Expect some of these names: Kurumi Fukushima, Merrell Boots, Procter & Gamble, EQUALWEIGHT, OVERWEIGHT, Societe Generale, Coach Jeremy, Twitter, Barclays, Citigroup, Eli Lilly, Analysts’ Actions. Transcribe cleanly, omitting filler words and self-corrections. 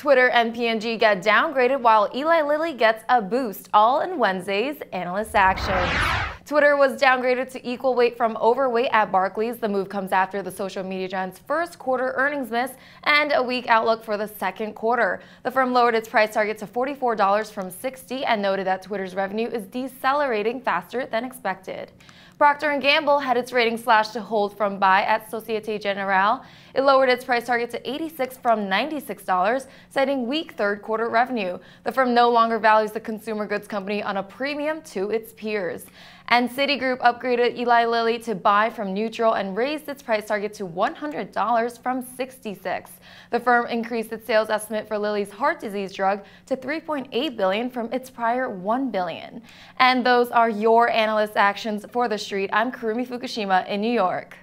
Twitter and P&G get downgraded while Eli Lilly gets a boost, all in Wednesday's Analyst Action. Twitter was downgraded to EQUALWEIGHT from OVERWEIGHT at Barclays. The move comes after the social media giant's first quarter earnings miss and a weak outlook for the second quarter. The firm lowered its price target to $44 from $60 and noted that Twitter's revenue is decelerating faster than expected. Procter & Gamble had its rating slashed to hold from buy at Societe Generale. It lowered its price target to $86 from $96, citing weak third quarter revenue. The firm no longer values the consumer goods company on a premium to its peers. And Citigroup upgraded Eli Lilly to buy from neutral and raised its price target to $100 from $66. The firm increased its sales estimate for Lilly's heart disease drug to $3.8 billion from its prior $1 billion. And those are your analyst actions for the street. I'm Kurumi Fukushima in New York.